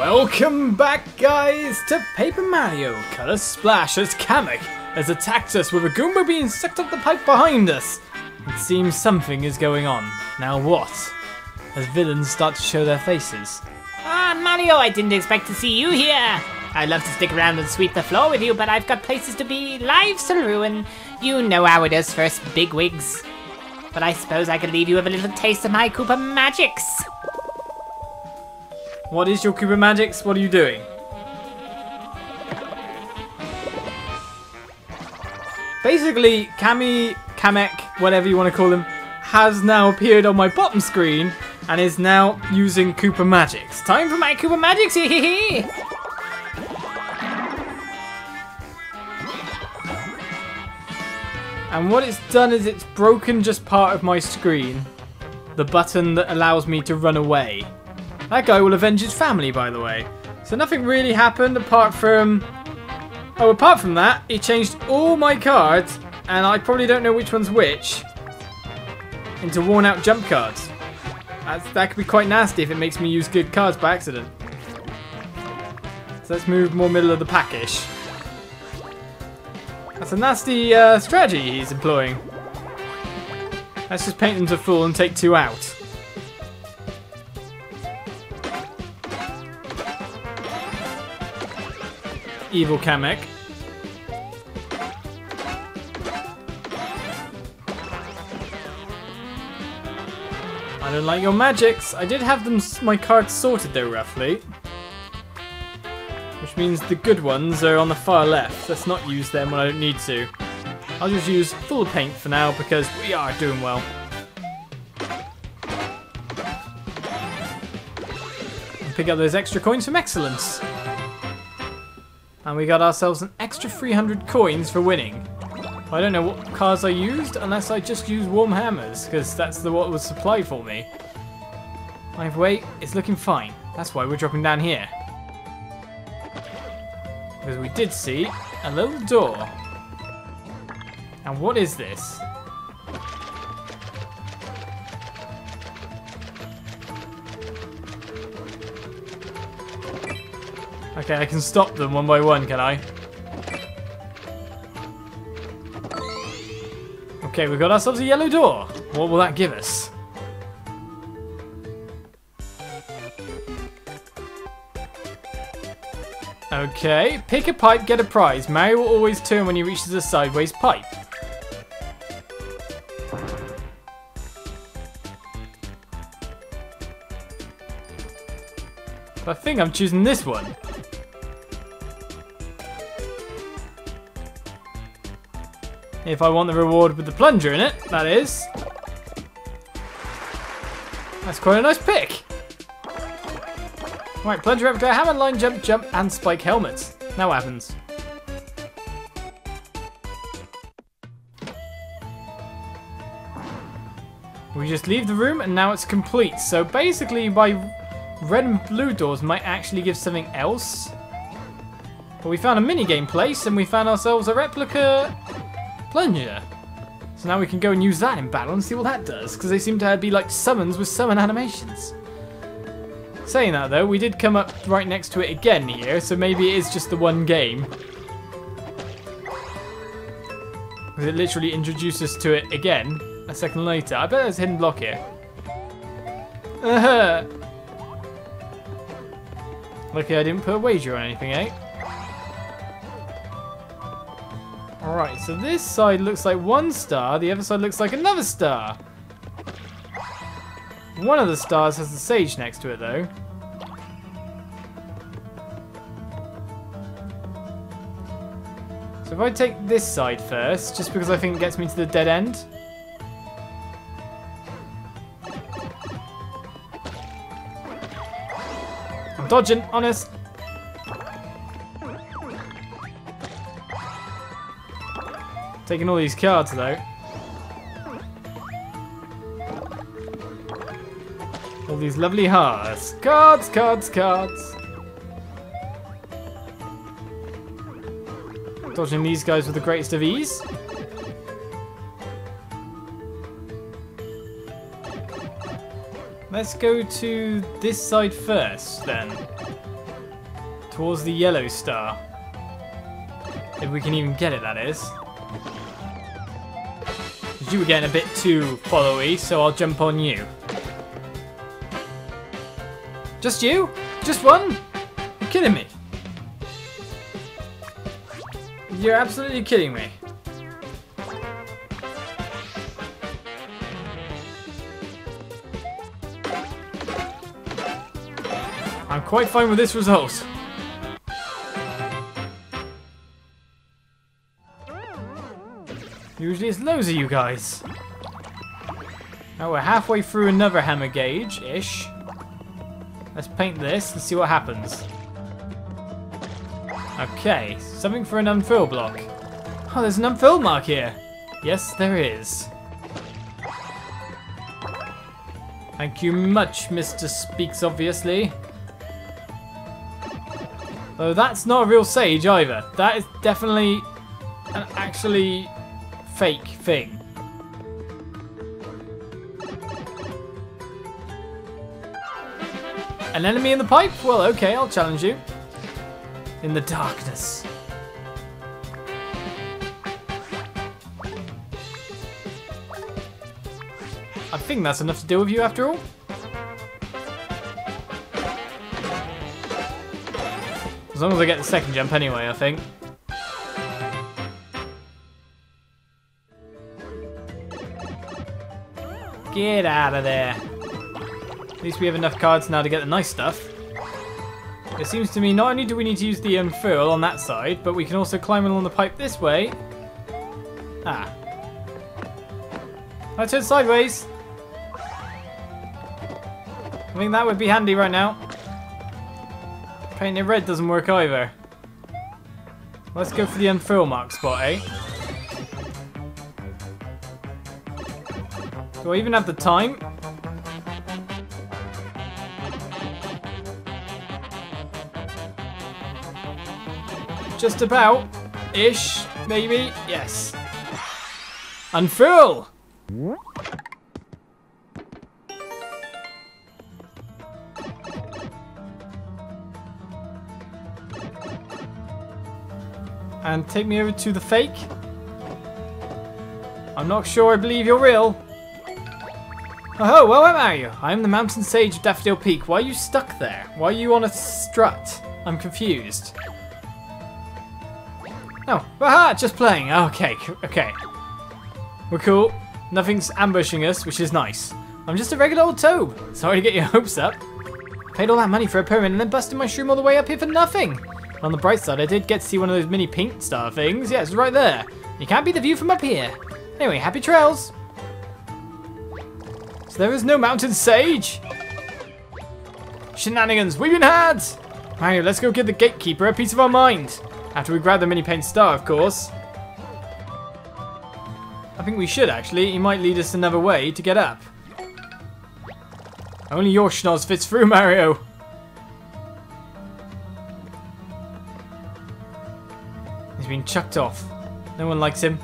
Welcome back, guys, to Paper Mario Color Splash, as Kamek has attacked us with a Goomba being sucked up the pipe behind us. It seems something is going on. Now what? As villains start to show their faces. Ah, Mario, I didn't expect to see you here. I'd love to stick around and sweep the floor with you, but I've got places to be, lives to ruin. You know how it is, first bigwigs. But I suppose I could leave you with a little taste of my Koopa magics. What is your Koopa magics? What are you doing? Basically, Kamek, whatever you want to call him, has now appeared on my bottom screen and is now using Koopa magics. Time for my Koopa magics! Hee! And what it's done is it's broken just part of my screen. The button that allows me to run away. That guy will avenge his family, by the way. So nothing really happened apart from... Oh, apart from that, he changed all my cards, and I probably don't know which one's which, into worn out jump cards. That could be quite nasty if it makes me use good cards by accident. So let's move more middle of the packish. That's a nasty strategy he's employing. Let's just paint them to full and take two out. Evil Kamek. I don't like your magics. I did have them, my cards sorted though, roughly. Which means the good ones are on the far left. Let's not use them when I don't need to. I'll just use full paint for now because we are doing well. And pick up those extra coins from excellence. And we got ourselves an extra 300 coins for winning. I don't know what cards I used unless I just used warm hammers because that's what was supplied for me. Either way, it's looking fine. That's why we're dropping down here. Because we did see a little door. And what is this? Okay, I can stop them one by one, can I? Okay, we've got ourselves a yellow door. What will that give us? Okay, pick a pipe, get a prize. Mario will always turn when he reaches a sideways pipe. I think I'm choosing this one. If I want the reward with the plunger in it, that is. That's quite a nice pick. Right, plunger up, go hammer, line jump, jump, and spike helmets. Now what happens? We just leave the room and now it's complete. So basically by red and blue doors might actually give something else. But we found a minigame place and we found ourselves a replica plunger. So now we can go and use that in battle and see what that does, because they seem to be like summons with summon animations. Saying that though, we did come up right next to it again here, so maybe it is just the one game. Because it literally introduced us to it again a second later. I bet there's a hidden block here. Lucky I didn't put a wager on anything, eh? Alright, so this side looks like one star, the other side looks like another star. One of the stars has the sage next to it, though. So if I take this side first, just because I think it gets me to the dead end. Dodging, honest. Taking all these cards though. All these lovely hearts. Cards, cards, cards. Dodging these guys with the greatest of ease. Let's go to this side first, then. towards the yellow star. If we can even get it, that is. You were getting a bit too followy, so I'll jump on you. Just you? Just one? You're kidding me. You're absolutely kidding me. I'm quite fine with this result. Usually it's loads of you guys. Now we're halfway through another hammer gauge-ish. Let's paint this and see what happens. Okay, something for an unfill block. Oh, there's an unfill mark here. Yes, there is. Thank you much, Mr. Speaks, obviously. Though that's not a real sage either. That is definitely an actually fake thing. An enemy in the pipe? Well, okay, I'll challenge you. In the darkness. I think that's enough to deal with you after all. As long as I get the second jump anyway, I think. Get out of there. At least we have enough cards now to get the nice stuff. It seems to me not only do we need to use the unfurl on that side, but we can also climb along the pipe this way. Ah. I turned sideways. I think that would be handy right now. Painting red doesn't work either. Let's go for the unfurl mark spot, eh? Do I even have the time? Just about. Ish, maybe. Yes. Unfurl! And take me over to the fake. I'm not sure I believe you're real. Oh, well, where are you? I am the Mountain Sage of Daffodil Peak. Why are you stuck there? Why are you on a strut? I'm confused. Oh, aha, just playing. Okay, okay. We're cool. Nothing's ambushing us, which is nice. I'm just a regular old Toad. Sorry to get your hopes up. Paid all that money for a pyramid and then busted my shroom all the way up here for nothing. On the bright side, I did get to see one of those mini pink star things. Yeah, it's right there. You can't beat the view from up here. Anyway, happy trails. So there is no mountain sage. Shenanigans, we've been had. Mario, let's go give the gatekeeper a piece of our mind. After we grab the mini pink star, of course. I think we should, actually. He might lead us another way to get up. Only your schnoz fits through, Mario. Been chucked off. No one likes him.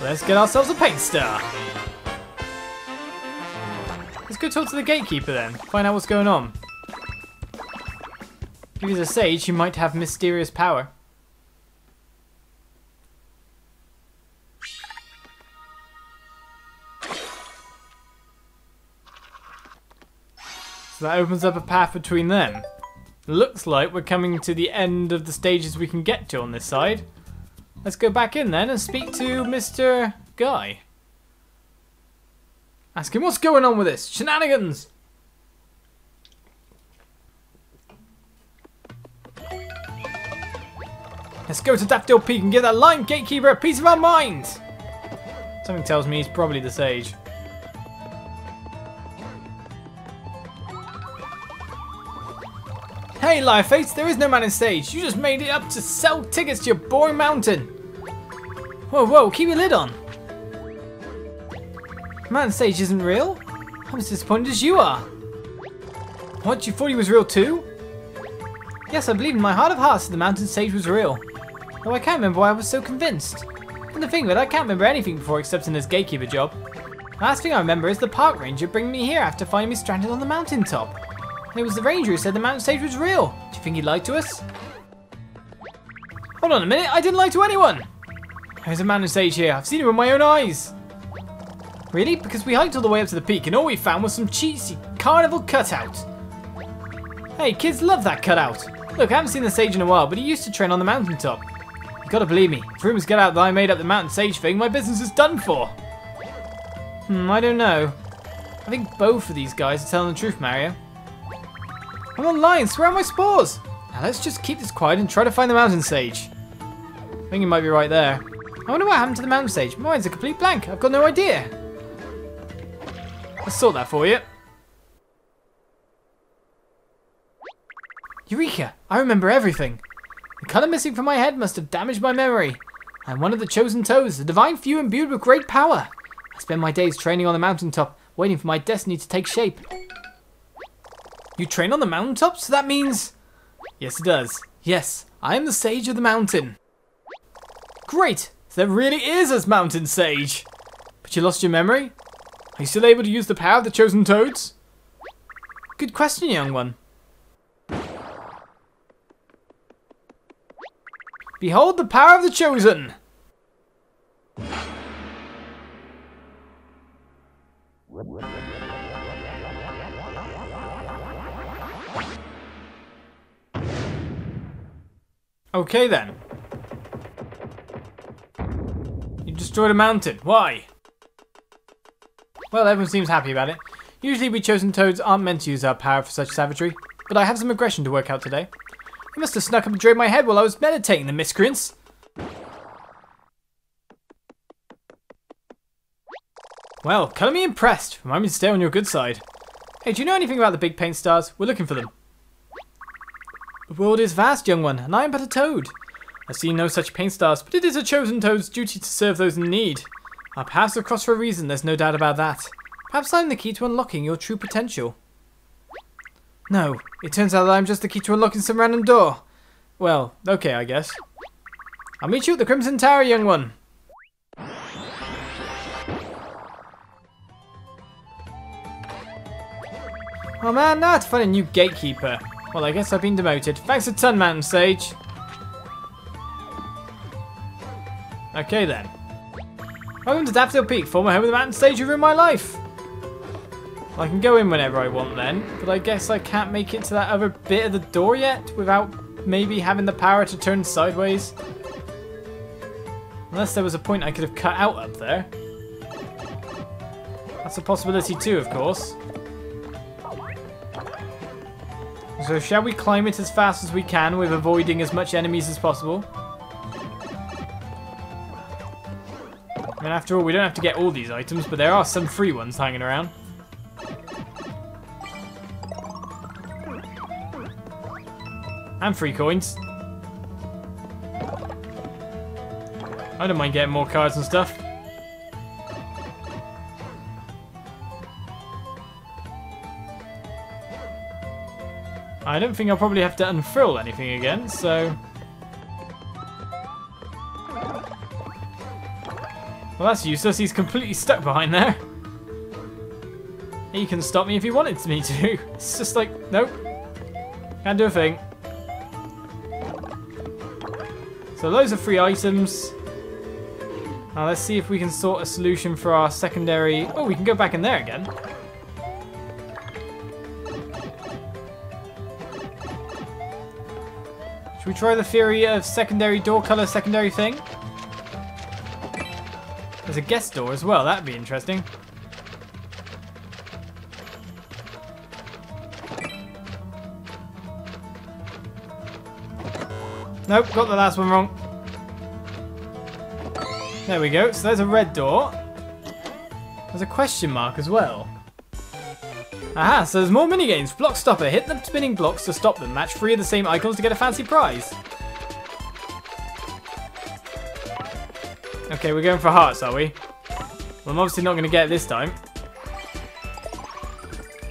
Let's get ourselves a paint star. Let's go talk to the gatekeeper then. Find out what's going on. If he's a sage, he might have mysterious power. So that opens up a path between them. Looks like we're coming to the end of the stages we can get to on this side. Let's go back in then and speak to Mr. Guy. Ask him what's going on with this. Shenanigans! Let's go to Daffodil Peak and give that lion gatekeeper a piece of our mind! Something tells me he's probably the sage. Hey, Lioface, there is no man in stage. You just made it up to sell tickets to your boring mountain. Whoa, whoa, keep your lid on. Man stage isn't real? I'm as disappointed as you are. What, you thought he was real too? Yes, I believe in my heart of hearts that the mountain stage was real. Though I can't remember why I was so convinced. And the thing that I can't remember anything before except in this gatekeeper job. The last thing I remember is the park ranger bringing me here after finding me stranded on the mountaintop. It was the ranger who said the mountain stage was real. Do you think he lied to us? Hold on a minute, I didn't lie to anyone. There's a mountain stage here. I've seen it with my own eyes. Really? Because we hiked all the way up to the peak and all we found was some cheesy carnival cutout. Hey, kids love that cutout. Look, I haven't seen the stage in a while, but he used to train on the mountaintop. You gotta believe me, if rumors get out that I made up the mountain sage thing, my business is done for. I don't know. I think both of these guys are telling the truth, Mario. I'm not lying, swear on my spores! Now let's just keep this quiet and try to find the mountain sage. I think you might be right there. I wonder what happened to the mountain sage. My mind's a complete blank, I've got no idea. I'll sort that for you. Eureka! I remember everything. The colour missing from my head must have damaged my memory. I am one of the chosen toads, the divine few imbued with great power. I spend my days training on the mountaintop, waiting for my destiny to take shape. You train on the mountaintop, so that means... Yes, it does. Yes, I am the sage of the mountain. Great! So there really is a mountain sage! But you lost your memory? Are you still able to use the power of the chosen toads? Good question, young one. Behold the power of the chosen! Okay then. You destroyed a mountain. Why? Well, everyone seems happy about it. Usually we chosen toads aren't meant to use our power for such savagery, but I have some aggression to work out today. I must have snuck up and drained my head while I was meditating, the miscreants. Well, colour me impressed. Remind me to stay on your good side. Hey, do you know anything about the big paint stars? We're looking for them. The world is vast, young one, and I am but a toad. I've seen no such paint stars, but it is a chosen toad's duty to serve those in need. Our paths have crossed for a reason, there's no doubt about that. Perhaps I'm the key to unlocking your true potential. No, it turns out that I'm just the key to unlocking some random door. Well, okay, I guess. I'll meet you at the Crimson Tower, young one. Oh man, now I have to find a new gatekeeper. Well, I guess I've been demoted. Thanks a ton, Mountain Sage. Okay then. Welcome to Daffodil Peak, former home of the Mountain Sage who ruined my life. I can go in whenever I want then, but I guess I can't make it to that other bit of the door yet without maybe having the power to turn sideways. Unless there was a point I could have cut out up there. That's a possibility too, of course. So shall we climb it as fast as we can with avoiding as much enemies as possible? I mean, after all, we don't have to get all these items, but there are some free ones hanging around. And free coins. I don't mind getting more cards and stuff. I don't think I'll probably have to unfurl anything again, so... Well, that's useless. He's completely stuck behind there. He can stop me if he wanted me to. It's just like, nope. Can't do a thing. So those are free items. Now let's see if we can sort a solution for our secondary... Oh, we can go back in there again. Should we try the theory of secondary door colour, secondary thing? There's a guest door as well, that'd be interesting. Nope, got the last one wrong. There we go, so there's a red door. There's a question mark as well. Aha, so there's more minigames. Block stopper, hit the spinning blocks to stop them. Match three of the same icons to get a fancy prize. Okay, we're going for hearts, are we? Well, I'm obviously not going to get it this time.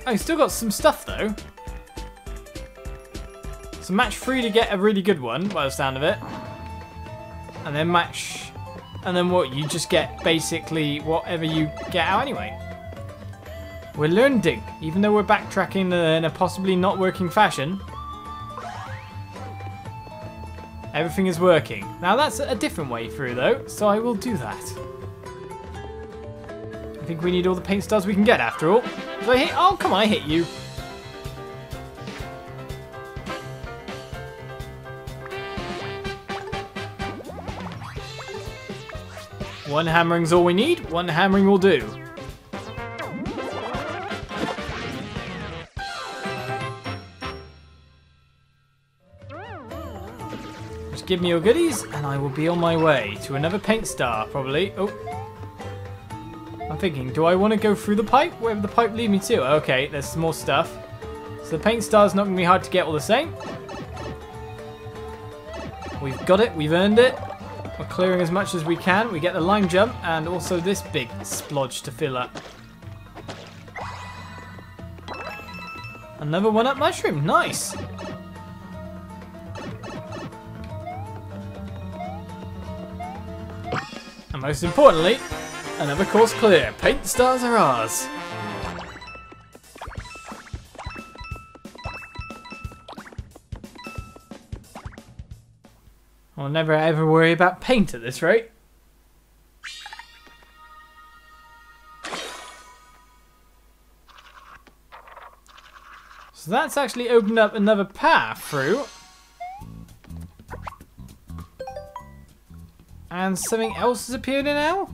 Oh, you've still got some stuff though. So match three to get a really good one, by the sound of it. And then match... And then what? You just get basically whatever you get out anyway. We're learning, even though we're backtracking in a possibly not working fashion. Everything is working. Now that's a different way through though, so I will do that. I think we need all the paint stars we can get after all. Did I hit? Oh, come on, I hit you. One hammering's all we need. One hammering will do. Just give me your goodies and I will be on my way to another paint star, probably. Oh. I'm thinking, do I want to go through the pipe? Wherever the pipe leads me to? Okay, there's some more stuff. So the paint star's not going to be hard to get all the same. We've got it. We've earned it. We're clearing as much as we can. We get the lime jump and also this big splodge to fill up. Another one-up mushroom. Nice. And most importantly... another course clear. Paint stars are ours. I'll never ever worry about paint at this rate. So that's actually opened up another path through. And something else has appeared in now?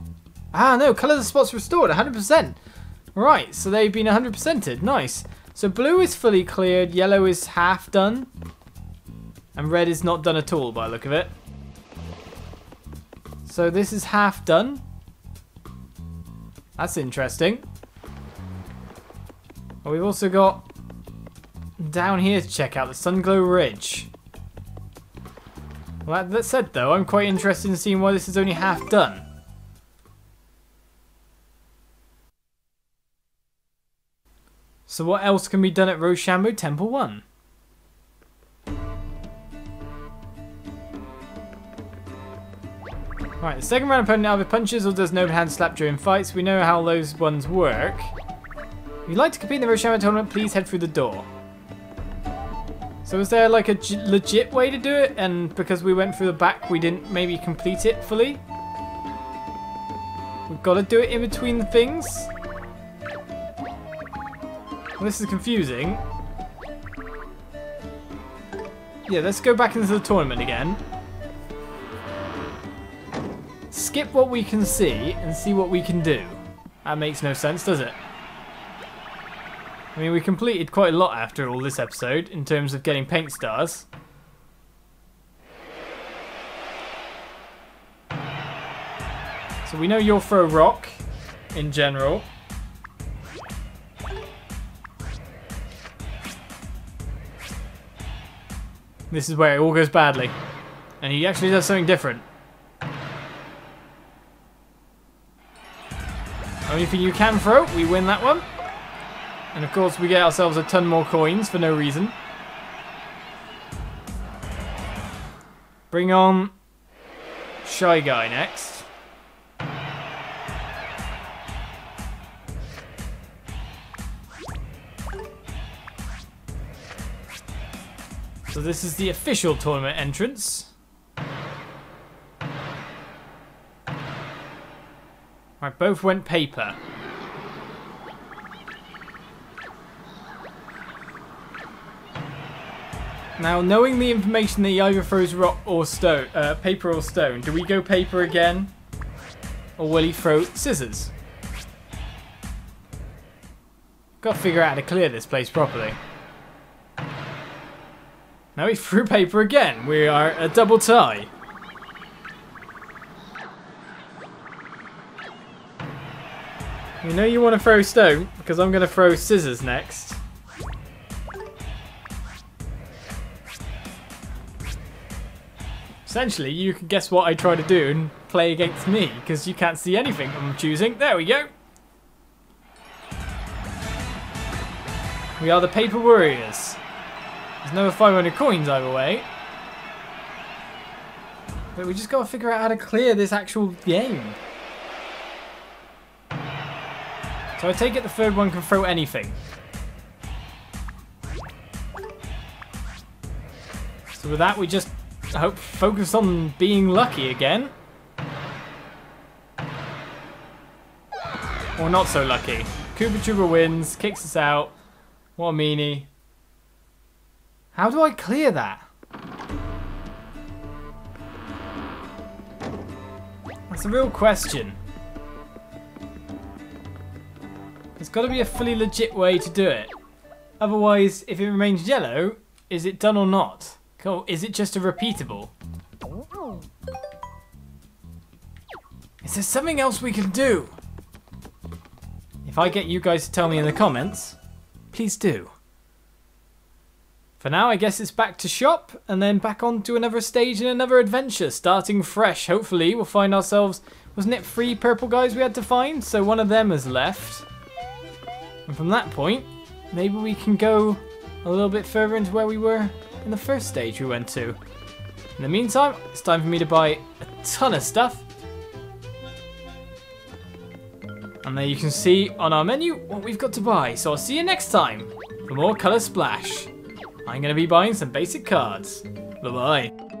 Ah, no, colour the spots restored, 100%. Right, so they've been 100%ed, nice. So blue is fully cleared, yellow is half done, and red is not done at all by the look of it. So this is half done. That's interesting. And we've also got down here to check out the Sunglow Ridge. Well, that said though, I'm quite interested in seeing why this is only half done. So what else can be done at Roshambo Temple 1? Right, the second round opponent either punches or does an overhand slap during fights. We know how those ones work. If you'd like to compete in the Roshambo tournament, please head through the door. So is there like a legit way to do it? And because we went through the back, we didn't maybe complete it fully? We've got to do it in between the things? This is confusing. Yeah, let's go back into the tournament again. Skip what we can see and see what we can do. That makes no sense, does it? I mean, we completed quite a lot after all this episode in terms of getting paint stars. So we know you'll throw rock in general. This is where it all goes badly. And he actually does something different. Only thing you can throw, we win that one. And of course we get ourselves a ton more coins for no reason. Bring on Shy Guy next. So this is the official tournament entrance. Right, both went paper. Now, knowing the information that he either throws rock or stone, paper or stone, do we go paper again? Or will he throw scissors? Gotta figure out how to clear this place properly. Now he threw paper again. We are a double tie. You know you want to throw stone because I'm going to throw scissors next. Essentially, you can guess what I try to do and play against me because you can't see anything I'm choosing. There we go. We are the paper warriors. There's another 500 coins either way. But we just gotta figure out how to clear this actual game. So I take it the third one can throw anything. So with that, we just, I hope, focus on being lucky again. Or not so lucky. Koopa Troopa wins, kicks us out. What a meanie. How do I clear that? That's a real question. There's got to be a fully legit way to do it. Otherwise, if it remains yellow, is it done or not? Cool. Is it just a repeatable? Is there something else we can do? If I get you guys to tell me in the comments, please do. For now, I guess it's back to shop and then back on to another stage and another adventure, starting fresh. Hopefully, we'll find ourselves... Wasn't it 3 purple guys we had to find? So one of them has left. And from that point, maybe we can go a little bit further into where we were in the first stage we went to. In the meantime, it's time for me to buy a ton of stuff. And there you can see on our menu what we've got to buy. So I'll see you next time for more Color Splash. I'm going to be buying some basic cards. Bye-bye.